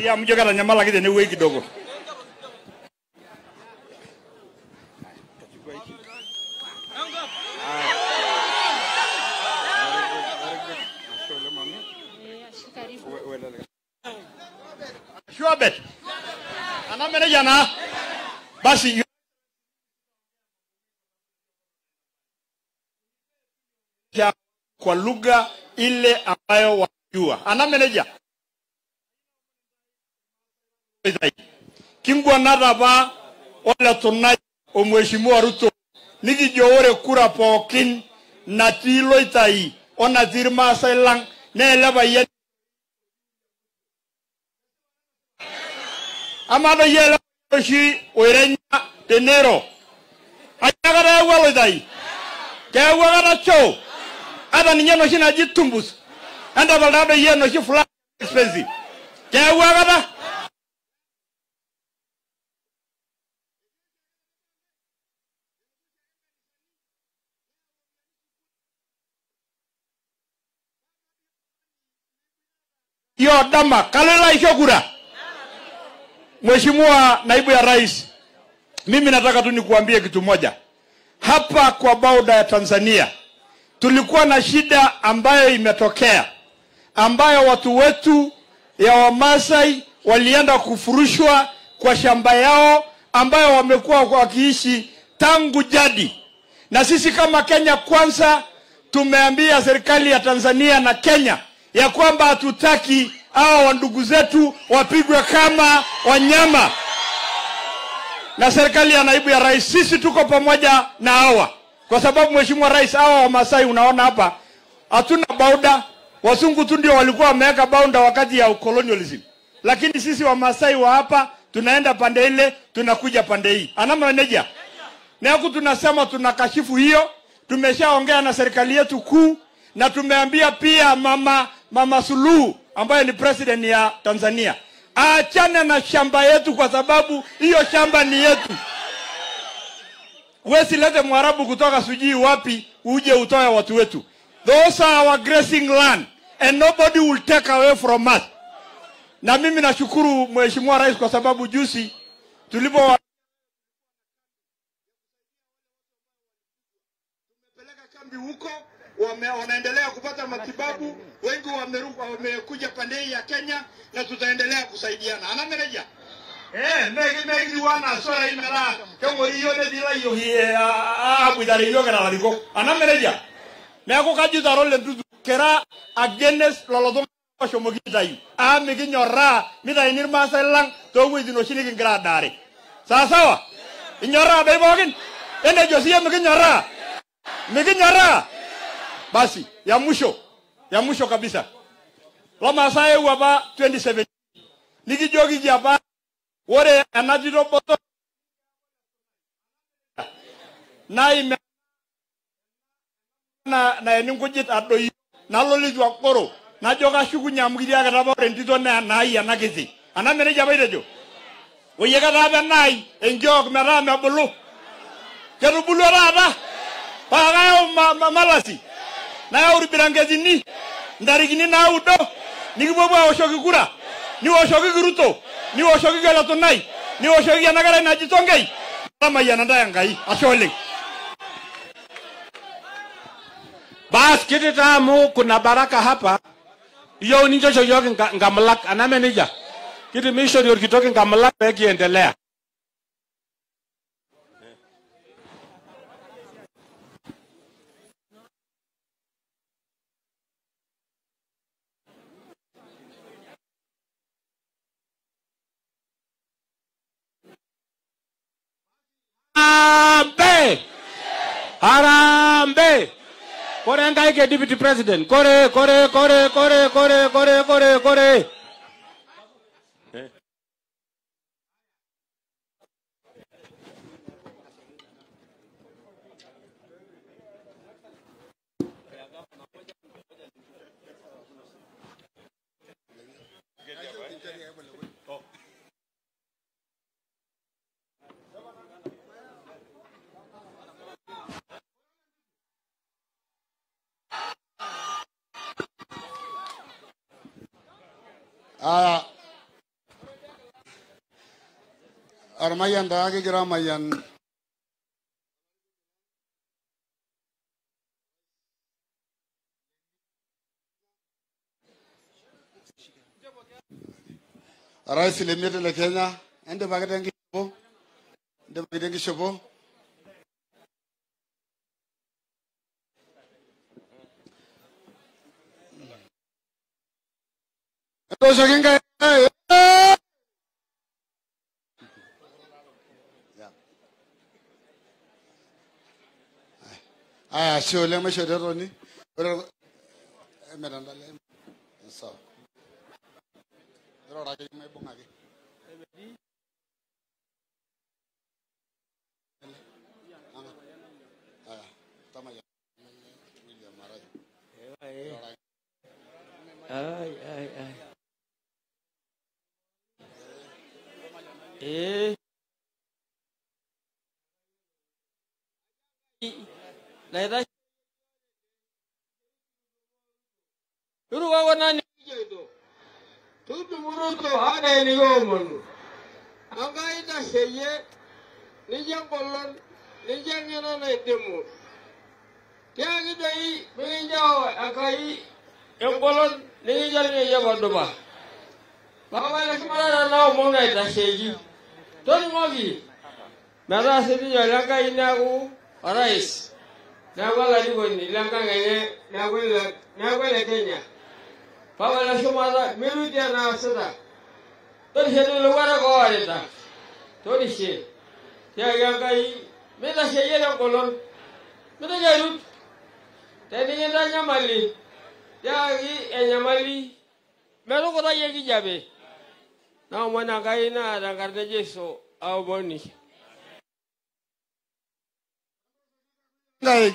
ya mjoka na nyamala kide ni uwe kidogo. Sure bet. Ana meneja na basi ya kwa lugha ile ambayo wajua. Ana meneja Kingwa naraba ola tunai omheshimiwa Ruto niki jowore kura pokin na tiloitai ona dirma sailang ne leba yet amado yela shi oirenya tenero ayagara walodai kawagara cho ada ninyano shi na jitumbus anda balado yeno shi fla expensive kawagara yo dama kalela ishokura Mheshimiwa naibu ya rais, mimi nataka tu nikuambie kitu moja. Hapa kwa bauda ya Tanzania, tulikuwa na shida ambayo imetokea. Ambayo watu wetu ya Wamasai walienda kufurushwa kwa shamba yao ambayo wamekuwa wakiishi tangu jadi. Na sisi kama Kenya Kwanza tumeambia serikali ya Tanzania na Kenya ya kwamba hatutaki hao wandugu zetu wapigwe kama wanyama. Na serikali ya naibu ya rais sisi tuko pamoja na hawa. Kwa sababu mheshimiwa rais hawa wa Masai unaona hapa hatuna bauda. Wasungu tu ndio walikuwa wameweka bauda wakati ya colonialism. Lakini sisi wa Masai wa hapa tunaenda pande ile tunakuja pande hii. Ana manager. Na huku tunasema tunakashifu hiyo. Tumeshaongea na serikali yetu kuu na tumeambia pia mama Suluhu ambaye ni president ya Tanzania achana na shamba yetu kwa sababu hiyo shamba ni yetu. Wesilete Mwarabu kutoka sujui wapi uje utoe watu wetu. Those are our grazing land and nobody will take away from us. Na mimi nashukuru mheshimiwa rais kwa sababu juzi tulipo tumepeleka kambi huko wanaendelea kupata matibabu, wengi wamekuja pande ya Kenya na tutaendelea kusaidiana. Ana meneja. Megi wana sura imera. Kemo yone dilayo hie abudari yoga na liko. Ana meneja. Meko kajuta Ole Ntutu kera against lolodon shomogitai. A megi nyora mita inirma selang togu dinoshini kingra dare. Sawa sawa. Inyora bebogin. Ende Josia megi nyora. Megi nyora. Basi, ya mwisho kabisa. Wamasai waba 2017. Nikijogi jaba, wore anajiro boto. Na ime na enikujit adoyi, na loli jwa koro, na joka shuku nyamugiri ya kataba orentito na nai ya nakizi. Anamene jaba idajo. Oye kataba nai, enjok merame abulu. Kerubulu rada. Pagaya malasi. Na uribirangezi ni ndarigini na udo nikibobwa oshoki kura ni oshoki Ruto ni oshoki gala tunai ni oshoki yanagara inajitongai kama yanadaya ngai ashole bas kititamu kuna baraka hapa hiyo unijojo yogi ngamlak ana manager kitimisho ndio kitoke ngamlak peki endelea Harambe! Harambe! Kore ngaike deputy president. Kore. Armayan Dagi Gramayan. Rais limited la Kenya, and the Bagadangi Shobo, the Bagadangi Shobo. Ah, sure, let me show that only. So. Tutu muruto hana ni yomonu. Angaida sheye, nijankolon, nijangyana na itemu. Tiagida hii, mingijawa akai, yomkolon, nijangyana yabandoba. Baba ya kumala na umonga itasheji. Toni mwagi, marasi niyo langa inagu, arais. Nagwala nigoni, langa ngene, nagwele Kenya. Baba la shumada mirudia na asada. Tori shedu lugara kwa aleta. Tori she. Tia yangai. Mila sheye la kolon. Mila jarut. Tadi ngenda nyamali. Tia gi nyamali. Meru kota yegi jabe. Na mwana kai na rangarde jeso au boni. Ngai.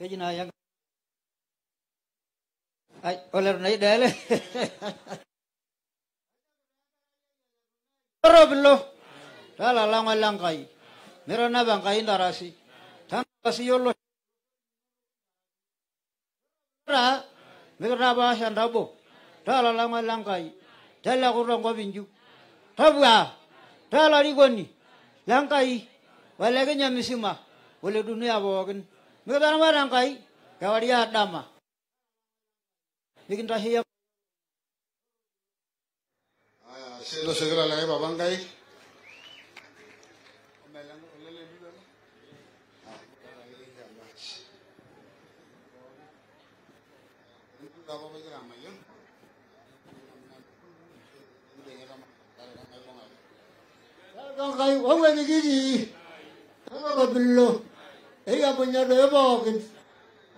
Kejina yang, ay oleh naik dah le. Teroblo, dah lalang lalang kai, merana bangkai darasi, tanasi yolo. Merah, merana bahasa Arabo, dah lalang lalang kai, dah lakukan kau binju, tabua, dah lari goni, langkai, walaupun yang misima, boleh dunia bawakan. Mereka nama rangkai, kawadia dama. Bikin rahsia. Selo segera lagi babang kai. Rangkai, apa yang begini? Apa bello? Iya punya debok,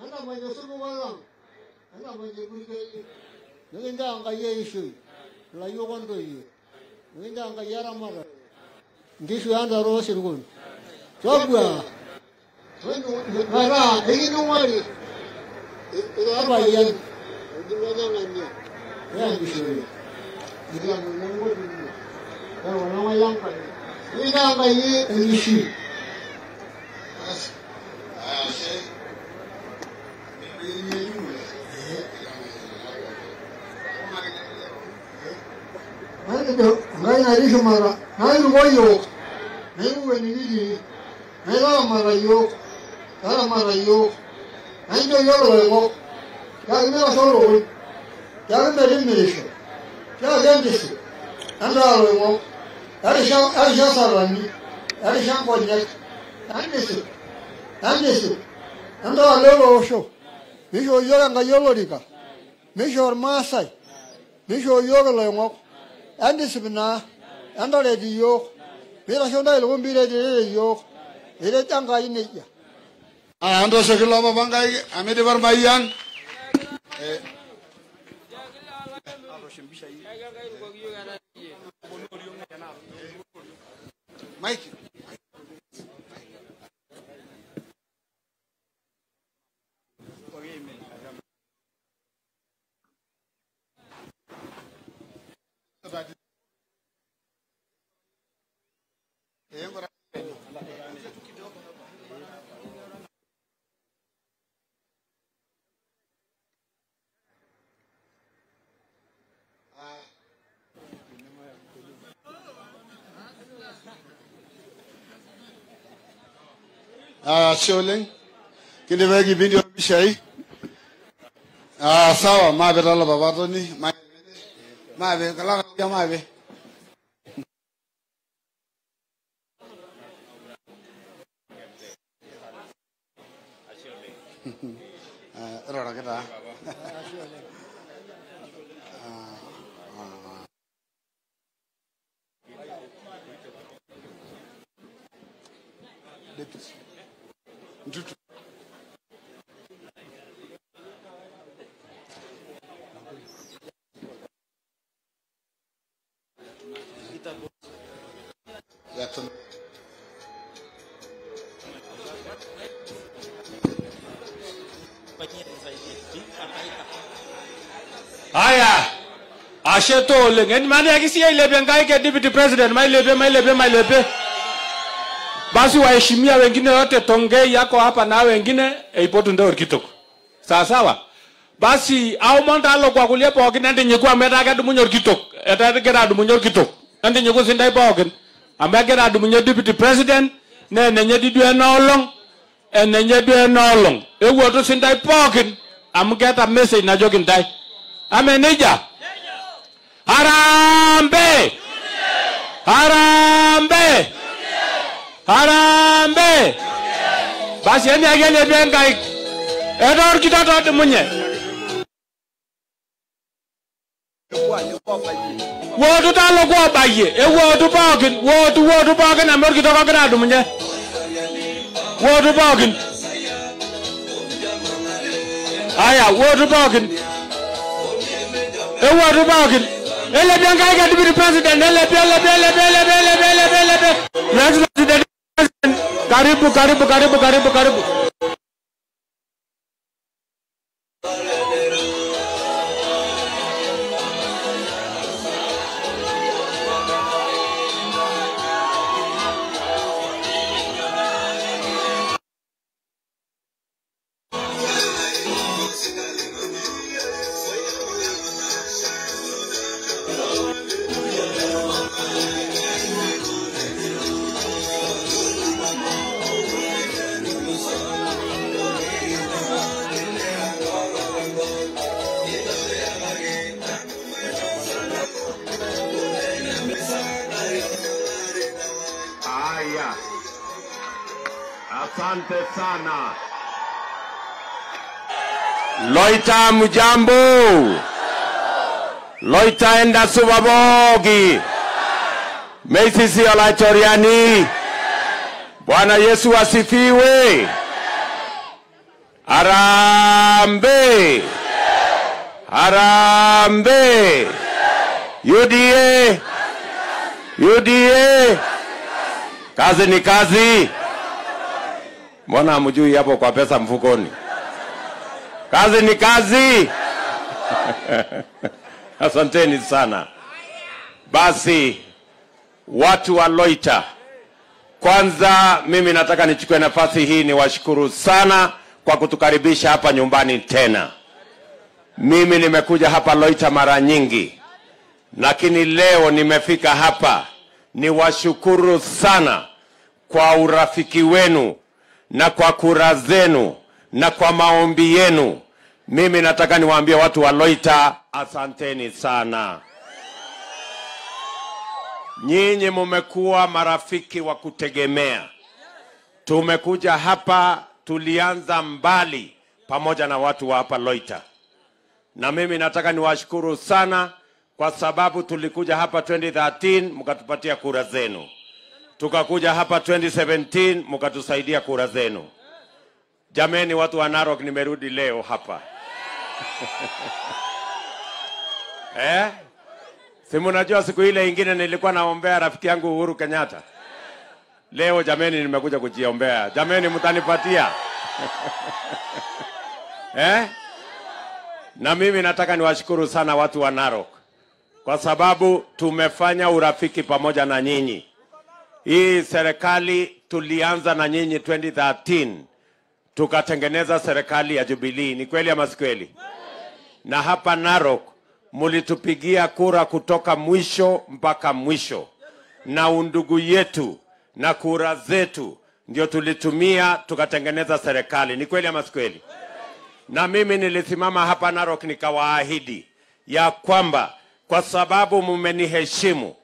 anda punya suku malang, anda punya budaya, mereka angkat isu, layu kontoi, mereka angkat yaramara, di suan daru sirgun, coba, mana, ini numari, apa yang, di mana mana, yang isu, yang nomor, yang nama yang paling, mereka angkat isu. Mara, naik wayok, naik wenigi, naik marayok, naik marayok, naik doyolok, naik nasolok, naik merimerisho, naik gendisho, andalok, arisha sarani, arisha konyek, andisho, andalolo osho, misho yoga yolorika, misho Maasai, misho yoga layok, andisbina. Anda lagi yok, bila siapa yang lebih lagi yok, ini tangkai ni ya. Anda sekilas apa bangkai? Kami di Barmayan. Mike. Shole. Kile wegi video bishai. Sawa mabe la babato ni mabe kala kala mabe. Rora kata. Aya, asheto olenga. Ni mani akisi ile bengai ke deputy president my lebe. Basi waheshimia wengine wote tongei yako hapa na wengine eipotu ndio kitoko. Sawa sawa. Basi au mondalo kwa kulepo okinande nyekwa metaga dumunyor kitoko. Etagera dumunyor kitoko. Ande nyeko sindai pa okin. Ambagera dumunyor deputy president ne nenye didwe na olong. Enenye didwe na olong. Ewo to sindai pa okin. Amgeta message na jokin dai. Ameneja. Harambe. Harambe. Harambe. Basi eni agele bengai. Edor kitato de munye. Wodu talo kwa baye. Ewodu bagin. Wodu bagin amor kitato kana de munye. Wodu bagin. Aya wodu bagin. Ewodu bagin. Ele bengai ga deputy president. Ele president. Karibu. Asante sana. Loita mujambo. Loita enda subabogi. Meisisi ola choriani. Bwana Yesu asifiwe. Harambe. Harambe. UDA. Kazi ni kazi. Mbona hamjui hapo kwa pesa mfukoni? Kazi ni kazi. Asanteni sana. Basi watu wa Loita, kwanza mimi nataka nichukue nafasi hii niwashukuru sana kwa kutukaribisha hapa nyumbani tena. Mimi nimekuja hapa Loita mara nyingi, lakini leo nimefika hapa niwashukuru sana kwa urafiki wenu na kwa kura zenu na kwa maombi yenu. Mimi nataka niwaambie watu wa Loita asanteni sana. Nyinyi mmekuwa marafiki wa kutegemea. Tumekuja hapa, tulianza mbali pamoja na watu wa hapa Loita. Na mimi nataka niwashukuru sana kwa sababu tulikuja hapa 2013 mkatupatia kura zenu. Tukakuja hapa 2017 mkatusaidia kura zenu. Jameni watu wa Narok, nimerudi leo hapa. Si mnajua siku ile ingine nilikuwa naombea rafiki yangu Uhuru Kenyatta. Leo jameni nimekuja kujiombea. Jameni mtanipatia. Na mimi nataka niwashukuru sana watu wa Narok kwa sababu tumefanya urafiki pamoja na nyinyi. Hii serikali tulianza na nyinyi 2013. Tukatengeneza serikali ya Jubilee. Ni kweli ama si kweli? Na hapa Narok mulitupigia kura kutoka mwisho mpaka mwisho. Na undugu yetu na kura zetu ndio tulitumia tukatengeneza serikali. Ni kweli ama si kweli? Na mimi nilisimama hapa Narok nikawaahidi ya kwamba kwa sababu mmeniheshimu,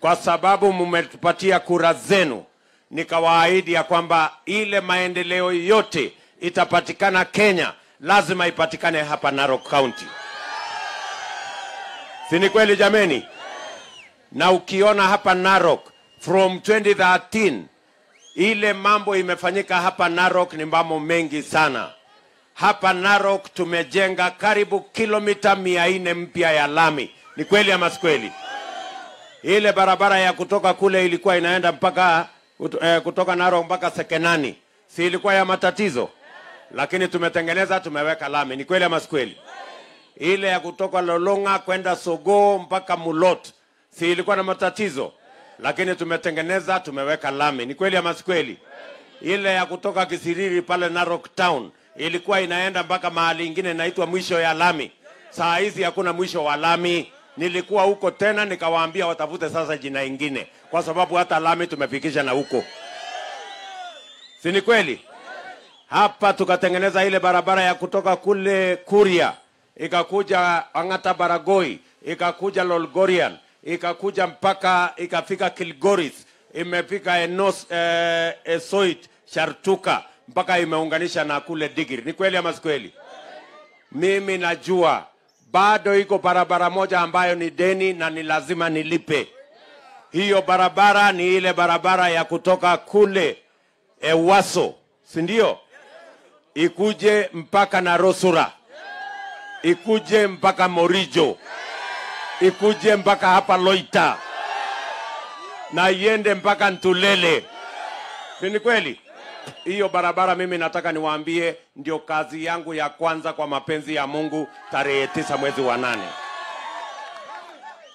kwa sababu mmetupatia kura zenu, nikawaahidi ya kwamba ile maendeleo yote itapatikana Kenya lazima ipatikane hapa Narok County. Si ni kweli jameni? Na ukiona hapa Narok from 2013 ile mambo imefanyika hapa Narok ni mambo mengi sana. Hapa Narok tumejenga karibu kilomita 400 mpya ya lami. Ni kweli ama si kweli? Ile barabara ya kutoka kule ilikuwa inaenda mpaka kutoka Narok mpaka Sekenani, si ilikuwa ya matatizo? Lakini tumetengeneza, tumeweka lami. Ni kweli ama si kweli? Ile ya kutoka Lolonga kwenda Sogo mpaka Mulot, si ilikuwa na matatizo? Lakini tumetengeneza, tumeweka lami. Ni kweli ama si kweli? Ile ya kutoka Kisiriri pale Narok Town ilikuwa inaenda mpaka mahali ingine inaitwa mwisho ya lami. Saa hizi hakuna mwisho wa lami. Nilikuwa huko tena nikawaambia watafute sasa jina ingine, kwa sababu hata lami tumefikisha na huko. Si ni kweli? Hapa tukatengeneza ile barabara ya kutoka kule Kuria ikakuja Angata Baragoi, ikakuja Lolgorian, ikakuja mpaka ikafika Kilgoris, imefika Enos Esoit Shartuka mpaka imeunganisha na kule Digiri. Ni kweli ama si kweli? Mimi najua bado iko barabara moja ambayo ni deni na ni lazima nilipe. Hiyo barabara ni ile barabara ya kutoka kule Ewaso, si ndio? Ikuje mpaka Narosura, ikuje mpaka Morijo, ikuje mpaka hapa Loita, na iende mpaka Ntulele. Ni kweli? Hiyo barabara mimi nataka niwaambie ndio kazi yangu ya kwanza kwa mapenzi ya Mungu tarehe 9 mwezi wa 8.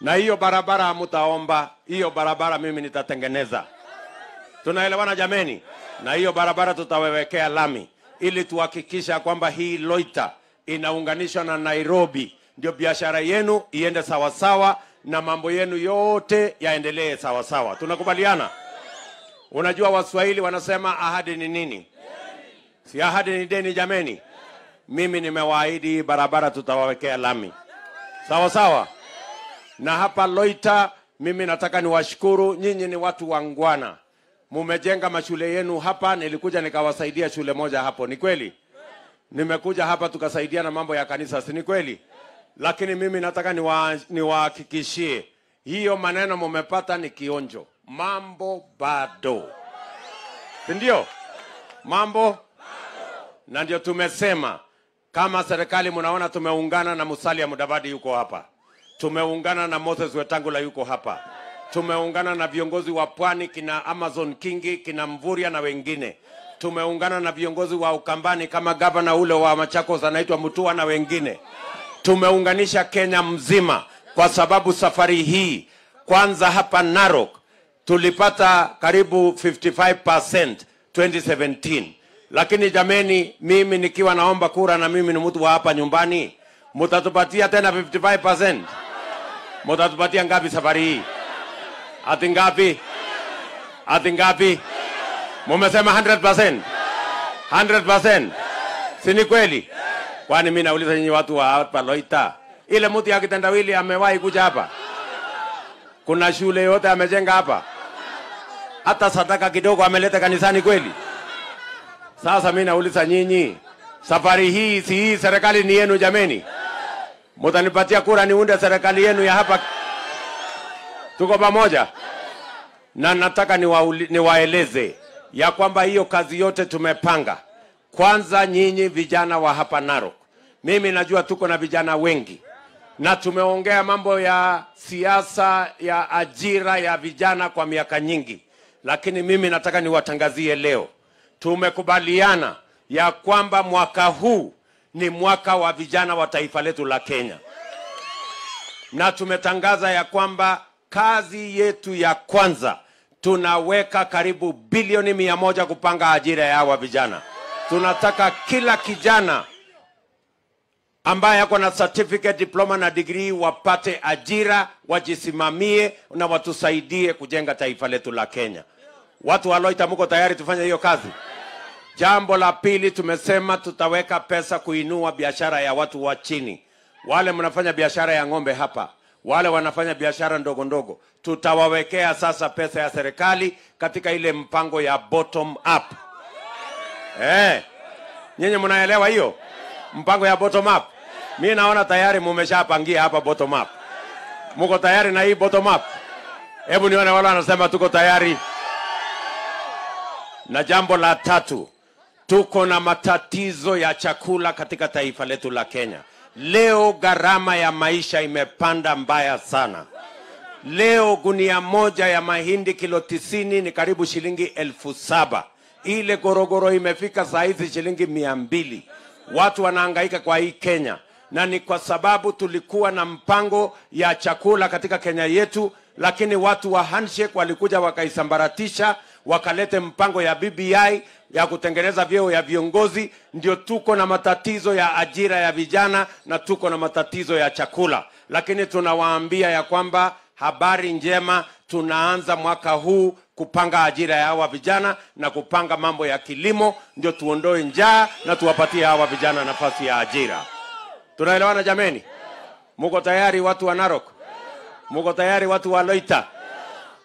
Na hiyo barabara hamtaomba, hiyo barabara mimi nitatengeneza. Tunaelewana jameni? Na hiyo barabara tutawewekea lami ili tuhakikisha kwamba hii Loita inaunganishwa na Nairobi, ndio biashara yenu iende sawa sawa na mambo yenu yote yaendelee sawa sawa. Tunakubaliana? Unajua Waswahili wanasema ahadi ni nini? Si ahadi ni deni jameni? Mimi nimewaahidi barabara tutawawekea lami. Sawa sawa? Na hapa Loita mimi nataka niwashukuru, nyinyi ni watu wangwana. Mumejenga mashule yenu hapa, nilikuja nikawasaidia shule moja hapo, ni kweli? Nimekuja hapa tukasaidia na mambo ya kanisa, si ni kweli? Lakini mimi nataka niwahakikishie hiyo maneno mmepata ni kionjo. Mambo bado. Ndio? Mambo bado. Na ndio tumesema kama serikali, mnaona tumeungana na Musalia Mudavadi yuko hapa. Tumeungana na Moses Wetangula yuko hapa. Tumeungana na viongozi wa Pwani kina Amazon Kingi, kina Mvuria na wengine. Tumeungana na viongozi wa Ukambani kama gavana ule wa Machakos anaitwa Mutua na wengine. Tumeunganisha Kenya mzima kwa sababu safari hii kwanza hapa Narok tulipata karibu 55% 2017. Lakini jameni, mimi nikiwa naomba kura na mimi ni mtu wa hapa nyumbani, mtatupatia tena 55%? Mtatupatia ngapi safari hii? Ati ngapi? Ati ngapi? Mmesema 100%? 100%? Si ni kweli? Kwani mimi nauliza nyinyi watu wa hapa Loita, ile mtu ya kitendawili amewahi kuja hapa? Kuna shule yote amejenga hapa? Hata sadaka kidogo ameleta kanisani kweli? Sasa mimi nauliza nyinyi, safari hii si hii serikali ni yenu jameni? Mtanipatia kura niunde serikali yenu ya hapa? Tuko pamoja? Na nataka niwaeleze ya kwamba hiyo kazi yote tumepanga. Kwanza nyinyi vijana wa hapa Narok, mimi najua tuko na vijana wengi, na tumeongea mambo ya siasa, ya ajira ya vijana kwa miaka nyingi. Lakini mimi nataka niwatangazie leo, tumekubaliana ya kwamba mwaka huu ni mwaka wa vijana wa taifa letu la Kenya. Na tumetangaza ya kwamba kazi yetu ya kwanza tunaweka karibu bilioni 100 kupanga ajira ya hawa vijana. Tunataka kila kijana ambaye ako na certificate, diploma na degree wapate ajira, wajisimamie na watusaidie kujenga taifa letu la Kenya. Watu wa Loita muko tayari tufanya hiyo kazi? Jambo la pili, tumesema tutaweka pesa kuinua biashara ya watu wa chini. Wale mnafanya biashara ya ngombe hapa, wale wanafanya biashara ndogo ndogo, tutawawekea sasa pesa ya serikali katika ile mpango ya bottom up. Nyenye mnaelewa hiyo? Mpango ya bottom up. Mimi naona tayari mmeshapangia hapa bottom up. Muko tayari na hii bottom up? Hebu nione wale wanasema tuko tayari. Na jambo la tatu, tuko na matatizo ya chakula katika taifa letu la Kenya. Leo gharama ya maisha imepanda mbaya sana. Leo gunia moja ya mahindi kilo 90 ni karibu shilingi 7,000. Ile gorogoro imefika saizi shilingi 200. Watu wanahangaika kwa hii Kenya. Na ni kwa sababu tulikuwa na mpango ya chakula katika Kenya yetu, lakini watu wa handshake walikuja wakaisambaratisha, wakalete mpango ya BBI ya kutengeneza vyeo ya viongozi. Ndio tuko na matatizo ya ajira ya vijana na tuko na matatizo ya chakula. Lakini tunawaambia ya kwamba habari njema, tunaanza mwaka huu kupanga ajira ya hawa vijana na kupanga mambo ya kilimo, ndio tuondoe njaa na tuwapatie hawa vijana nafasi ya ajira. Tunaelewana jameni? Muko tayari watu wa Narok? Muko tayari watu wa Loita?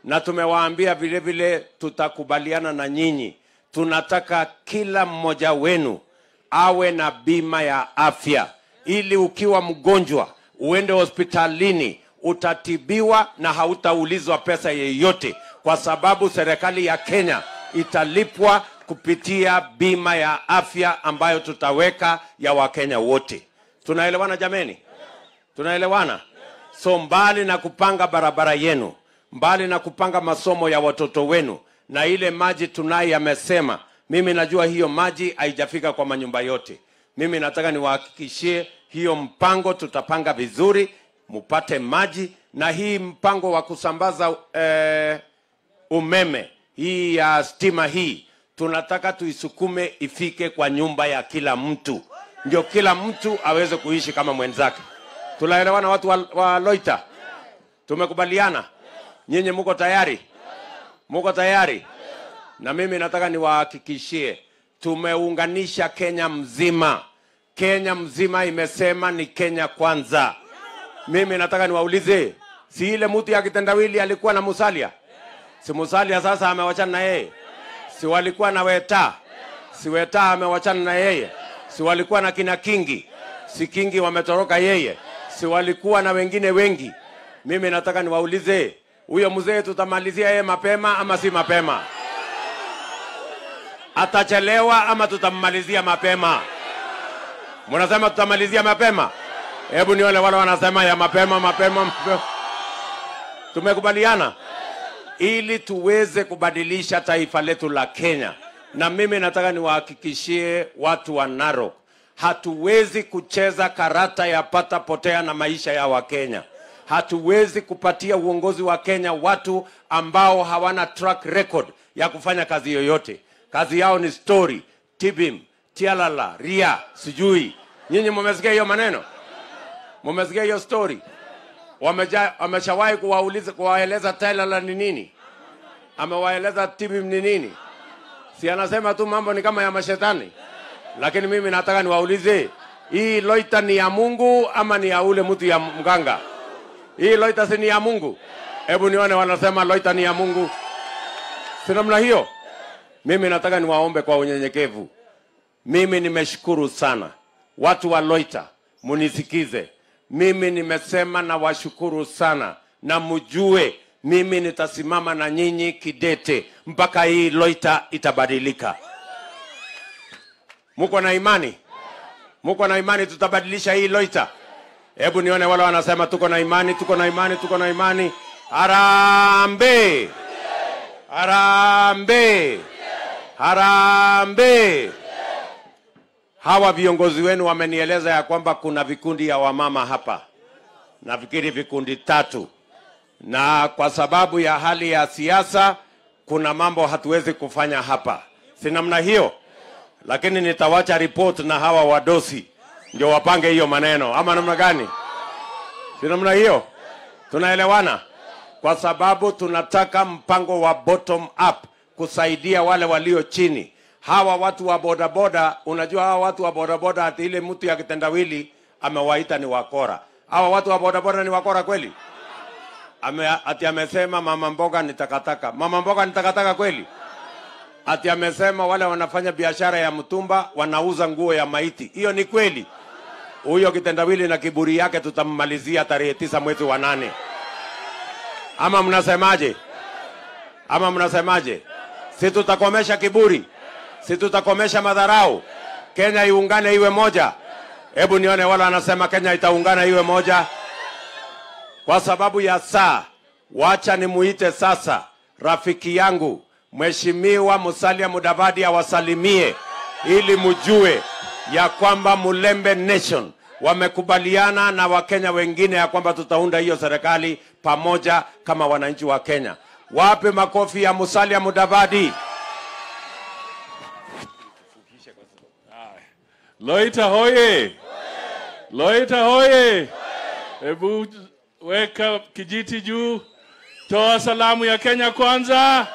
Na tumewaambia vile vile tutakubaliana na nyinyi. Tunataka kila mmoja wenu awe na bima ya afya, ili ukiwa mgonjwa uende hospitalini, utatibiwa na hautaulizwa pesa yeyote, kwa sababu serikali ya Kenya italipwa kupitia bima ya afya ambayo tutaweka ya Wakenya wote. Tunaelewana jameni? Tunaelewana? So mbali na kupanga barabara yenu, mbali na kupanga masomo ya watoto wenu, na ile maji tunayo yamesema, mimi najua hiyo maji haijafika kwa manyumba yote. Mimi nataka niwahakikishie hiyo mpango tutapanga vizuri, mupate maji. Na hii mpango wa kusambaza umeme, hii ya stima hii, tunataka tuisukume ifike kwa nyumba ya kila mtu, ndio kila mtu aweze kuishi kama mwenzake. Tunaelewana watu wa Loita? Tumekubaliana? Nyinyi muko tayari? Muko tayari? Na mimi nataka niwahakikishie, tumeunganisha Kenya mzima. Kenya mzima imesema ni Kenya Kwanza. Mimi nataka niwaulize, si ile mtu ya kitendawili alikuwa na Musalia? Si Musalia sasa amewachana na yeye? Si walikuwa na Weta? Si Weta amewachana na yeye? Si walikuwa na kina Kingi? Si Kingi wametoroka yeye? Si walikuwa na wengine wengi? Mimi nataka niwaulize, huyo mzee tutamalizia yeye mapema ama si mapema? Atachelewa ama tutamalizia mapema? Mnasema tutamalizia mapema? Hebu nione wale wanasema ya mapema, mapema. Tumekubaliana ili tuweze kubadilisha taifa letu la Kenya. Na mimi nataka niwahakikishie watu wa Narok, hatuwezi kucheza karata ya pata potea na maisha ya Wakenya. Hatuwezi kupatia uongozi wa Kenya watu ambao hawana track record ya kufanya kazi yoyote. Kazi yao ni story, tibim, tialala, ria, sijui. Nyinyi mmesikia hiyo maneno? Mmesikia hiyo story? Wameshawahi kuwauliza, kuwaeleza tialala ni nini? Amewaeleza tibim ni nini? Si anasema tu mambo ni kama ya mashetani. Lakini mimi nataka niwaulize, hii Loita ni ya Mungu ama ni ya ule mtu ya mganga? Hii Loita si ni ya Mungu? Hebu nione wanasema Loita ni ya Mungu. Si namna hiyo? Mimi nataka niwaombe kwa unyenyekevu. Mimi nimeshukuru sana. Watu wa Loita, munisikize. Mimi nimesema na washukuru sana, na mjue mimi nitasimama na nyinyi kidete mpaka hii Loita itabadilika. Muko na imani? Muko na imani tutabadilisha hii Loita? Hebu nione wale wanasema tuko na imani, tuko na imani, tuko na imani. Harambee! Harambee! Harambee! Hawa viongozi wenu wamenieleza ya kwamba kuna vikundi ya wamama hapa. Nafikiri vikundi 3. Na kwa sababu ya hali ya siasa, kuna mambo hatuwezi kufanya hapa. Si namna hiyo? Lakini nitawacha report na hawa wadosi ndio wapange hiyo maneno, ama namna gani? Si namna hiyo? Tunaelewana? Kwa sababu tunataka mpango wa bottom up kusaidia wale walio chini. Hawa watu wa bodaboda, unajua hawa watu wa bodaboda hati ile mtu ya kitendawili amewaita ni wakora. Hawa watu wa bodaboda ni wakora kweli? Ati amesema mama mboga ni takataka. Mama mboga ni takataka kweli? Ati amesema wale wanafanya biashara ya mtumba, wanauza nguo ya maiti. Hiyo ni kweli? Huyo kitendawili na kiburi yake tutamalizia tarehe 9 mwezi wa 8. Ama mnasemaje? Ama mnasemaje? Si tutakomesha kiburi? Si tutakomesha madharau? Kenya iungane iwe moja. Hebu nione wale wanasema Kenya itaungana iwe moja. Kwa sababu ya saa, wacha ni muite sasa rafiki yangu Mheshimiwa Musalia Mudavadi awasalimie ili mjue ya kwamba Mulembe Nation wamekubaliana na Wakenya wengine ya kwamba tutaunda hiyo serikali pamoja kama wananchi wa Kenya. Wape makofi ya Musalia Mudavadi. Loita hoye. Loita hoye. Ebu weka kijiti juu. Toa salamu ya Kenya Kwanza.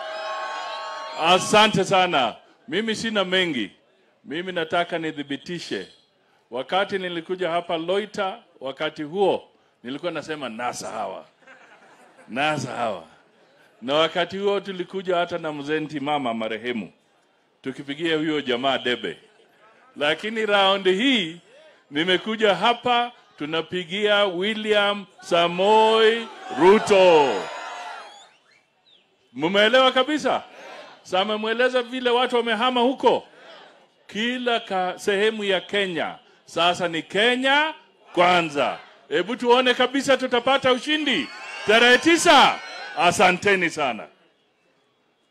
Asante sana. Mimi sina mengi. Mimi nataka nidhibitishe. Wakati nilikuja hapa Loita, wakati huo nilikuwa nasema nasa hawa. Nasa hawa. Na wakati huo tulikuja hata na mzenti mama marehemu. Tukipigia huyo jamaa debe. Lakini round hii nimekuja hapa tunapigia William Samoei Ruto. Mumeelewa kabisa? Sama mueleza vile watu wamehama huko. Kila sehemu ya Kenya sasa ni Kenya Kwanza. Hebu tuone kabisa tutapata ushindi tarehe 9. Asanteni sana.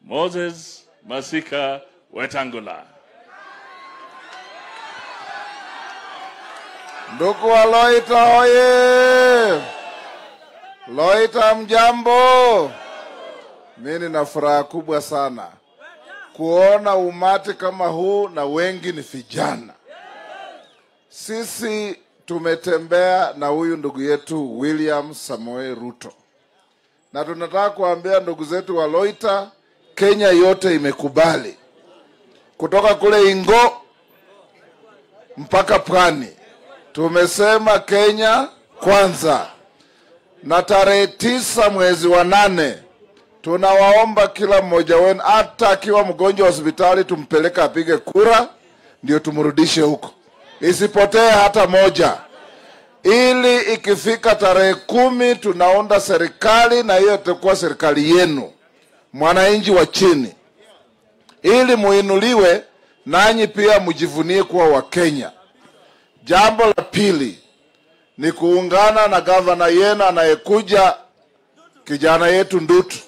Moses Masika Wetangula. Ndugu wa Loita hoye. Loita mjambo. Mimi na furaha kubwa sana kuona umati kama huu na wengi ni vijana. Sisi tumetembea na huyu ndugu yetu William Samoei Ruto. Na tunataka kuambia ndugu zetu wa Loita, Kenya yote imekubali. Kutoka kule Ingo mpaka Pwani. Tumesema Kenya Kwanza. Na tarehe 9 mwezi wa 8 tunawaomba kila mmoja wenu hata akiwa mgonjwa hospitali tumpeleke apige kura ndio tumrudishe huko. Isipotee hata moja. Ili ikifika tarehe 10 tunaunda serikali na hiyo itakuwa serikali yenu. Mwananchi wa chini. Ili muinuliwe nanyi pia mjivunie kuwa wa Kenya. Jambo la pili ni kuungana na governor yenu anayekuja kijana yetu Ntutu.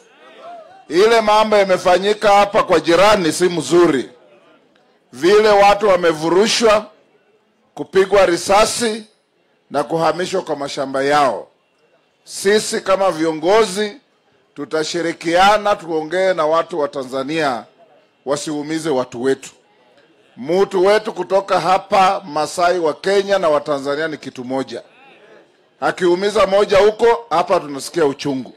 Ile mambo yamefanyika hapa kwa jirani si mzuri. Vile watu wamevurushwa, kupigwa risasi na kuhamishwa kwa mashamba yao. Sisi kama viongozi tutashirikiana tuongee na watu wa Tanzania wasiumize watu wetu. Mtu wetu kutoka hapa Masai wa Kenya na wa Tanzania ni kitu moja. Akiumiza moja huko, hapa tunasikia uchungu.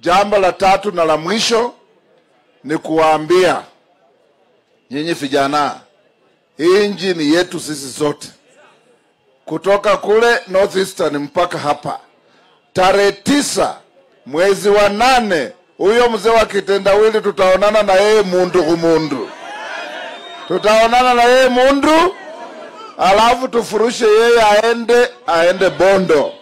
Jambo la tatu na la mwisho ni kuwaambia nyinyi vijana, inji ni yetu sisi zote. Kutoka kule Northeastern mpaka hapa. Tarehe 9 mwezi wa 8, huyo mzee wa kitendawili tutaonana na yeye mundu. Tutaonana na yeye mundu, alafu tufurushe yeye aende Bondo.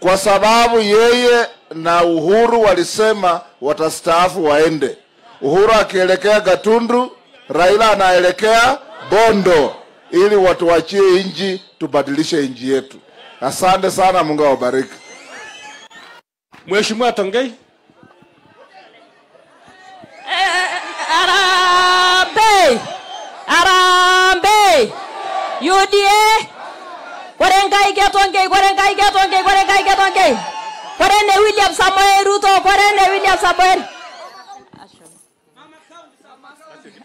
Kwa sababu yeye na Uhuru walisema watastaafu waende. Uhuru akielekea Gatundu, Raila anaelekea Bondo. Ili watu wachie inji, tubadilishe inji yetu. Asante sana, Mungu awabariki. Mheshimiwa Tongei. Arambe. UDA. Korengai Tongei. Korene William Samoei Ruto, Korene William Samoei.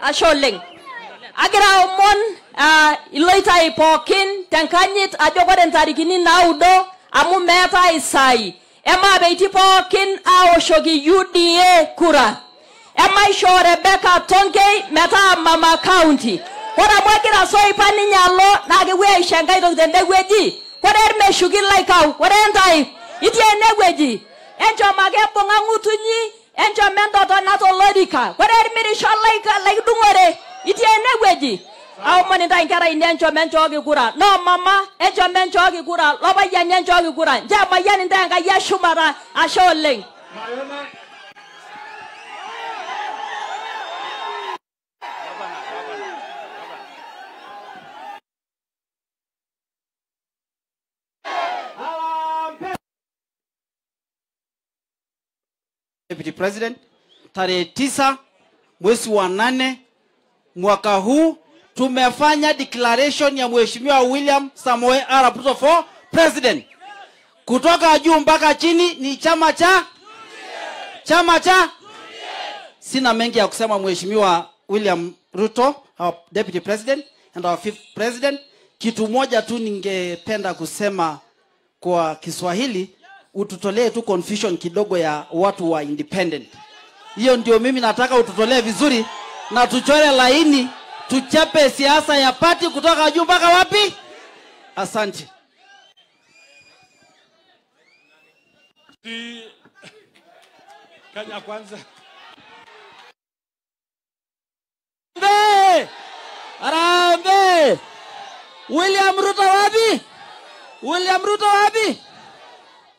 Asholing. Agira omon Iloita ipokin tenkanyit ajokoren tarikini naudo amu meta isai. Ema beiti pokin ao shogi UDA kura. Am I sure Rebecca Tonke Meta Mama County? What am working as so Paninya law, Nagaway Shangai of the Negweji? What am I shugil like out? What am I? It's a Negweji. And your Magapongamutuni and your Mendo Donato Lodica. What am I shall like Dumore? It's a Negweji. How many times can I enjoy Menjogi Gura? No, Mama, enjoy Menjogi Gura, Loba Yan Yanjogi Gura, Jamayan and Danga Yashumara, Asholing. Deputy President, tarehe 9 mwezi wa 8 mwaka huu tumefanya declaration ya Mheshimiwa William Samoei Ruto for President. Kutoka juu mpaka chini ni chama cha UDA. Sina mengi ya kusema Mheshimiwa William Ruto, our Deputy President and our 5th President. Kitu moja tu ningependa kusema kwa Kiswahili, ututolee tu confusion kidogo ya watu wa independent. Hiyo ndio mimi nataka ututolee vizuri na tuchore laini, tuchape siasa ya party kutoka juu mpaka wapi? Asante. Kenya Kwanza. Arambe! William Ruto wapi? William Ruto wapi?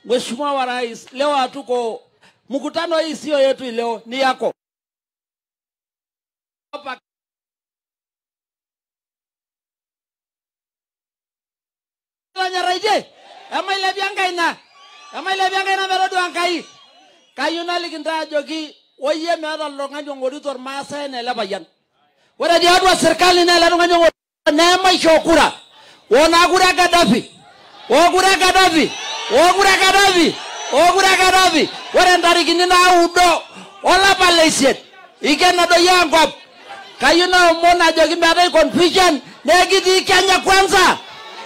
Mheshimiwa wa Rais, leo hatuko mkutano, hii sio yetu, leo ni yako. Nyaraje? Ama ile vyanga ina merodo angai. Kayuna likinda jogi oye meada longa nyongori tor masa na labayan. Wada jihad wa serikali na longa nyongori na maishokura. Onagura Gaddafi. Ogura Gaddafi. Ogura Gaddafi. Wada ndari kinina udo. Ola Malaysia. Ikena do yangop. Kayuna mona jogi meada confusion. Negiti Kenya Kwanza.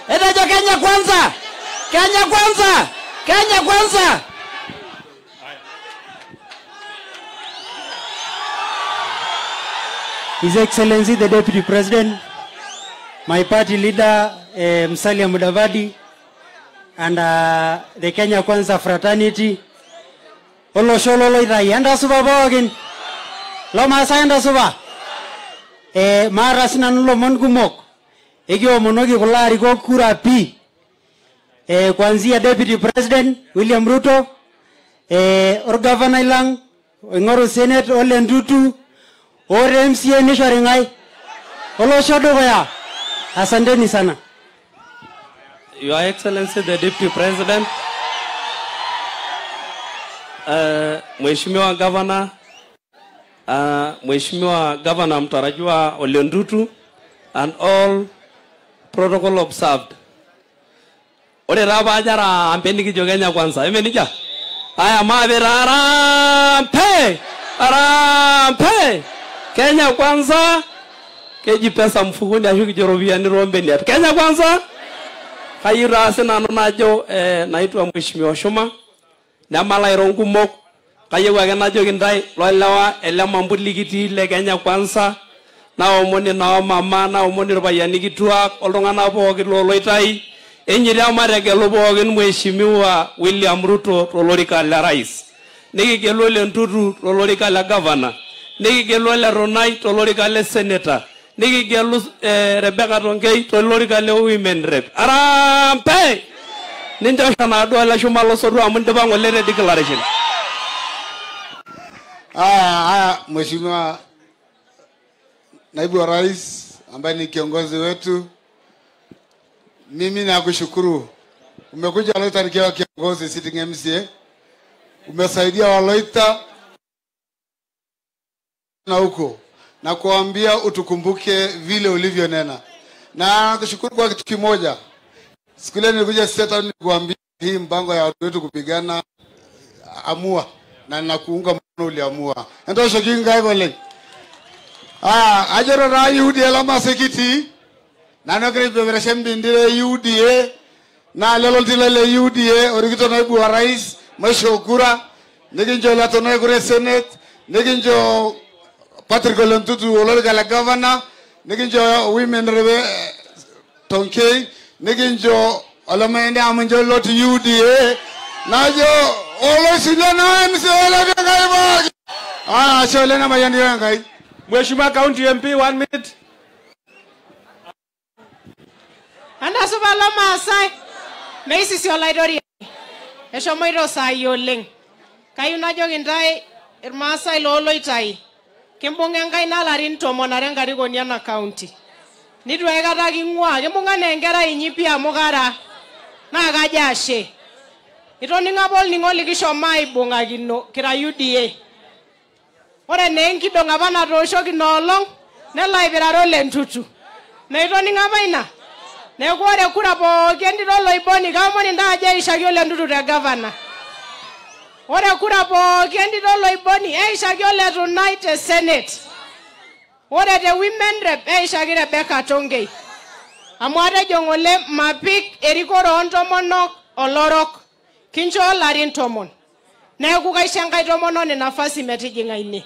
Eda jo Kenya Kwanza. Kenya Kwanza. Kenya Kwanza. His Excellency the Deputy President, my party leader Musalia Mudavadi, and the Kenya Kwanza fraternity. Olo sholo loita yanda suba bogin. Loma sayanda suba. Mara sinanulo mongumok. Egyo monogi kolari kura pi. Kwanzia Deputy President William Ruto, or Governor Ilang, Ngoro Senate Ole Ntutu, or MCA Nisharingai. Olo shodo ya. Asanteni sana. Your Excellency the Deputy President, Mheshimiwa Governor, mtarajiwa Ole Ntutu, and all protocol observed. Ore raba ajara ampeni ki Kenya Kwanza. Ime nija? Aya mavira arampe. Kenya Kwanza. Keji pesa mfukuni ashuki jorobia ni rombeni. Kenya Kwanza. Kayira asena anonajo naitwa Mheshimiwa Shuma. Namala irongu mok. Kayewa genajo kindai. Loilawa elema mbulikiti le Kenya Kwanza. Nao moni nao mama nao moni rubayani kitua olongana bogi loloitai enjira mareke lobogi Mheshimiwa William Ruto lolorika la rais niki kelole Ntutu lolorika la governor niki kelole Ronai lolorika la senator niki kelu Rebecca Tonke lolorika la women rep arampe ninja sana do la shuma losodu amunde bango le declaration Mheshimiwa Naibu wa Rais ambaye ni kiongozi wetu, mimi nakushukuru. Umekuja Loita nikiwa kiongozi sitting MCA. Umesaidia wa Loita na huko na kuambia utukumbuke vile ulivyonena. Na nakushukuru kwa kitu kimoja. Siku ile nilikuja sasa nikuambia hii mpango ya watu wetu kupigana amua na ninakuunga mkono uliamua. Ndio shokinga hivyo leo. Ajaro na UDA la masikiti na nokere beberashembi ndire UDA na lelo ndile UDA orikito naibu wa rais mashokura neginjo la tonai kure senate neginjo Ole Ntutu governor, Niginjo women Tonkei, Niginjo Alamanda Amanjolo to UDA, Najo, Olo Silana and Solana. Ah, Solana Mayandiangai. Mweshima County MP, 1 minute. And as of Alama Sai, Macy's your library. Eshomoiro Sai, your link. Kayunajo and Dai, Irmasai Loloitai. Kimbunga ngaina larin tomona rengari gonyana county. Nidwega dagingwa, Kimbunga nengera inyipia mogara. Na gajashe. Itoninga bol ningoli kisho mai bonga gino kira UDA. Ore nengi dongabana rosho gino long, ne laibiraro lentutu. Ne itoninga baina. Ne kuare kura bo kendi rolo iboni kama ninda aja ishagyo lentutu re governor. Ore kura bo kendi rolo iboni ishagyo le United Senate. Ore the women rep ishagyo Rebecca Tongei. Amware jongole mapik erikoro ontomonok olorok. Kincho larin tomon. Na kukaishangai tomono ni nafasi metijinga ini.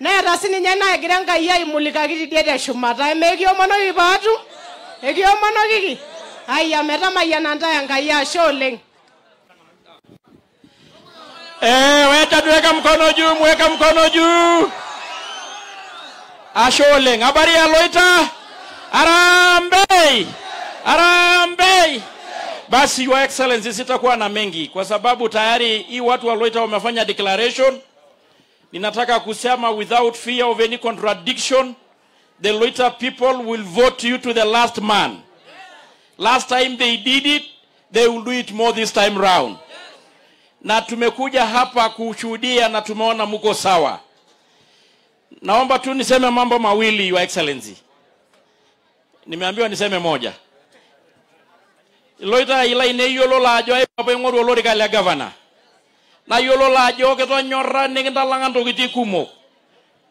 Na yatasini nyana ya giranga iya imulika kiti diede shumata. Emegyo mono ibatu. Egyo mono kiki. Aya metama yananda yanga iya sholeng. Weta tuweka mkono juu, mweka mkono juu. Asholeng. Habari ya Loita. Harambee. Harambee. Basi Your Excellency sitakuwa na mengi kwa sababu tayari hii watu wa Loita wamefanya declaration. Ninataka kusema without fear of any contradiction, the Loita people will vote you to the last man. Last time they did it, they will do it more this time round. Na tumekuja hapa kushuhudia na tumeona mko sawa. Naomba tu niseme mambo mawili Your Excellency. Nimeambiwa niseme moja. Loita ila ineyolo la joe papengoru olorika la governor. Na yolo la joe keto nyorra nindalangan tokiti kumo.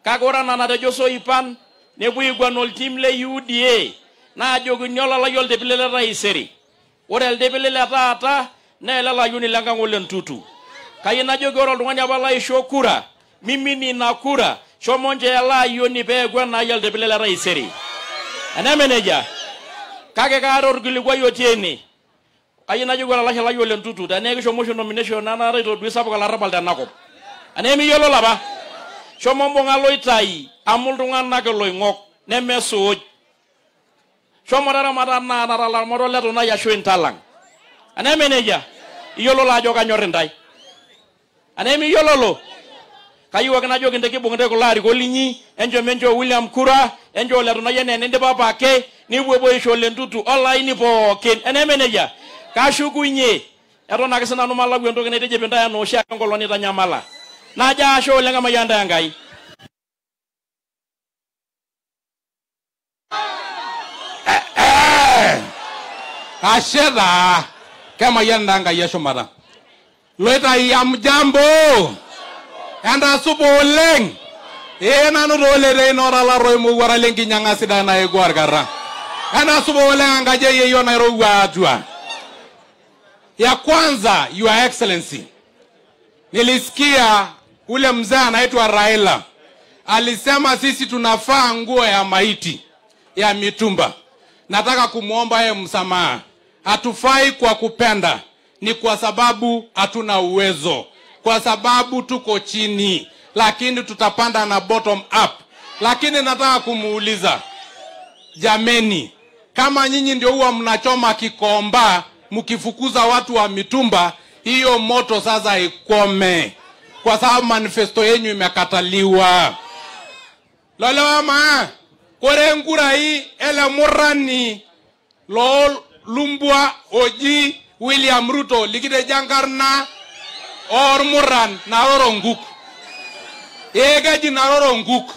Kagora na nadajoso ipan nebu igwanol team le UDA. Na jogunyola la yol debele la iseri. Orel debele la ata na la yunilanga Ole Ntutu. Kayina jogoro ndwanya bala ishokura. Mimi ni nakura. Shomonje la yoni begwa na yol debele la iseri. Ana manager kage karo rugilwa yoteni. Ayina jugo la shala Ole Ntutu da nege motion nomination na na reto dwisa bokala rabal da nako anemi yolo laba shomo mbonga Loitai amulunga nagelo ngok ne mesuj shomo dara madana na la modole to na ya shoin talang anemi neja yolo la joga nyorindai anemi yolo lo kayiwa kana jogi ndeke bongde ko lari ko linyi enjo menjo William Kura enjo la na yene nende baba ke ni webo Ole Ntutu online po ken anemi neja Kashukunye, erona kesana numala guendo kene teje benda ya noshia kongoloni tanyamala. Naja show lenga mayanda yangai. Ashera, kama yanda yangai yesho mara. Loita yam jambo, anda subo leng. Ena nurole re nora la roimu wara lengi nyanga sida na eguar gara. Anda subo leng angaje yeyo na roiwa jua. Ya kwanza, Your Excellency, nilisikia ule mzee anaitwa Raila alisema sisi tunafaa nguo ya maiti ya mitumba. Nataka kumuomba yeye msamaha. Hatufai kwa kupenda, ni kwa sababu hatuna uwezo, kwa sababu tuko chini, lakini tutapanda na bottom up. Lakini nataka kumuuliza, jameni, kama nyinyi ndio huwa mnachoma kikomba mukifukuza watu wa mitumba, hiyo moto sasa ikome, kwa sababu manifesto yenyu imekataliwa. Loloma kore ngura hii ele murani lol lumbwa oji William Ruto likide jangarna or muran naroro nguk egeji naroro nguk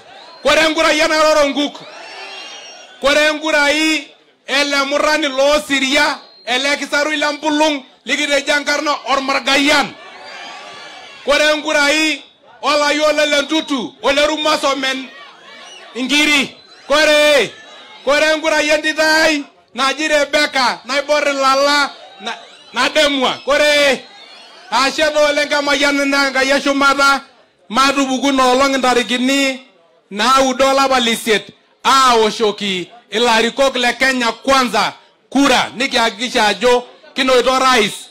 kore ngura hii naroro nguk kore ngura hii ele murani lo Siria elekisaru ilampulung ligide jangarno or margayan kore ngurai ola yole Ole Ntutu ole rumaso men ingiri kore kore ngurai yendidai na jirebeka na ibore lala na demwa kore ashedo lenga mayananga yeshumada madubugu no long ndarigini na udola waliset ao shoki ilariko le Kenya Kwanza kura nikihakikisha ajo kino ito rais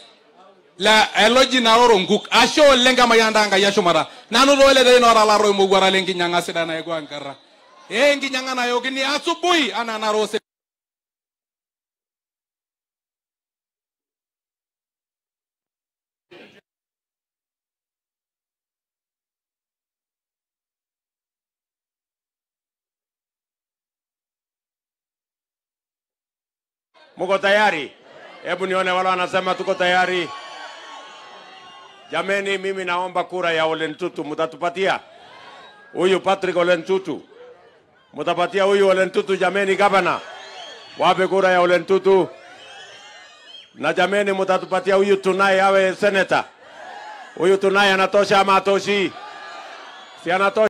la eloji na oronguk asho lenga mayanda anga yasho mara nanu dole de no rala ro mugwara lengi nyanga sedana yego ankara engi nyanga nayo kini asubui ana narose Muko tayari? Hebu nione wale wanasema tuko tayari. Jameni, mimi naomba kura ya Ole Ntutu mutatupatia. Huyu Patrick Ole Ntutu. Mutapatia huyu Ole Ntutu jameni gavana. Wape kura ya Ole Ntutu. Na jameni mutatupatia huyu Tunai awe senator. Huyu Tunai anatosha ama atoshi? Si anatosha.